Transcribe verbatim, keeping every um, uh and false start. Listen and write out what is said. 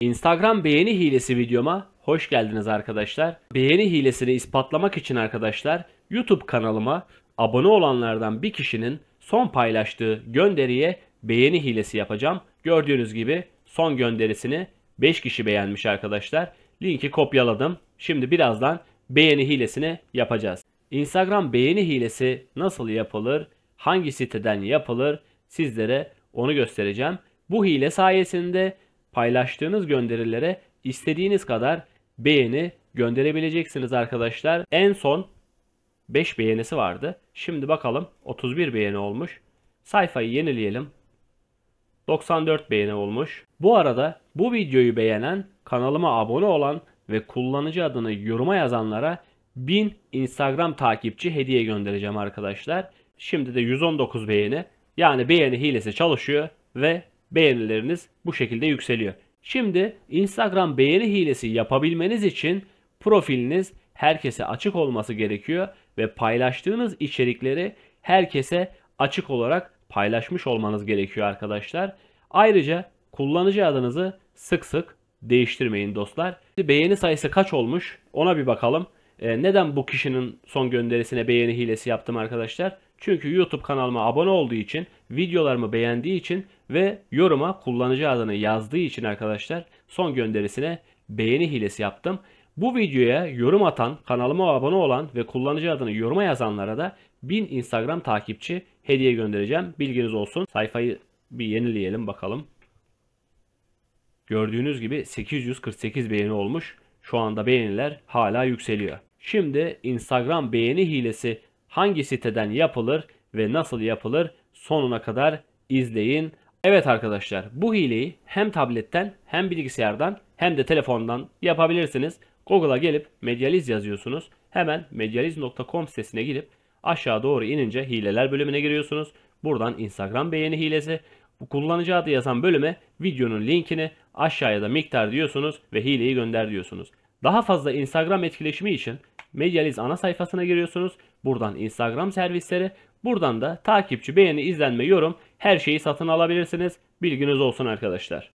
Instagram beğeni hilesi videoma hoş geldiniz arkadaşlar. Beğeni hilesini ispatlamak için arkadaşlar YouTube kanalıma abone olanlardan bir kişinin son paylaştığı gönderiye beğeni hilesi yapacağım. Gördüğünüz gibi son gönderisini beş kişi beğenmiş arkadaşlar. Linki kopyaladım. Şimdi birazdan beğeni hilesini yapacağız. Instagram beğeni hilesi nasıl yapılır? Hangi siteden yapılır? Sizlere onu göstereceğim. Bu hile sayesinde paylaştığınız gönderilere istediğiniz kadar beğeni gönderebileceksiniz arkadaşlar. En son beş beğenisi vardı. Şimdi bakalım, otuz bir beğeni olmuş. Sayfayı yenileyelim. doksan dört beğeni olmuş. Bu arada bu videoyu beğenen, kanalıma abone olan ve kullanıcı adını yoruma yazanlara bin Instagram takipçi hediye göndereceğim arkadaşlar. Şimdi de yüz on dokuz beğeni. Yani beğeni hilesi çalışıyor ve beğenileriniz bu şekilde yükseliyor. Şimdi Instagram beğeni hilesi yapabilmeniz için profiliniz herkese açık olması gerekiyor ve paylaştığınız içerikleri herkese açık olarak paylaşmış olmanız gerekiyor arkadaşlar. Ayrıca kullanıcı adınızı sık sık değiştirmeyin dostlar. Beğeni sayısı kaç olmuş ona bir bakalım. Ee, neden bu kişinin son gönderisine beğeni hilesi yaptım arkadaşlar? Çünkü YouTube kanalıma abone olduğu için, videolarımı beğendiği için ve yoruma kullanıcı adını yazdığı için arkadaşlar son gönderisine beğeni hilesi yaptım. Bu videoya yorum atan, kanalıma abone olan ve kullanıcı adını yoruma yazanlara da bin Instagram takipçi hediye göndereceğim. Bilginiz olsun. Sayfayı bir yenileyelim bakalım. Gördüğünüz gibi sekiz yüz kırk sekiz beğeni olmuş. Şu anda beğeniler hala yükseliyor. Şimdi Instagram beğeni hilesi hangi siteden yapılır ve nasıl yapılır sonuna kadar izleyin. Evet arkadaşlar, bu hileyi hem tabletten hem bilgisayardan hem de telefondan yapabilirsiniz. Google'a gelip Medyaliz yazıyorsunuz. Hemen medyaliz nokta com sitesine girip aşağı doğru inince hileler bölümüne giriyorsunuz. Buradan Instagram beğeni hilesi, bu kullanıcı adı yazan bölüme videonun linkini, aşağıya da miktar diyorsunuz ve hileyi gönder diyorsunuz. Daha fazla Instagram etkileşimi için Medyaliz ana sayfasına giriyorsunuz. Buradan Instagram servisleri, buradan da takipçi, beğeni, izlenme, yorum her şeyi satın alabilirsiniz. Bilginiz olsun arkadaşlar.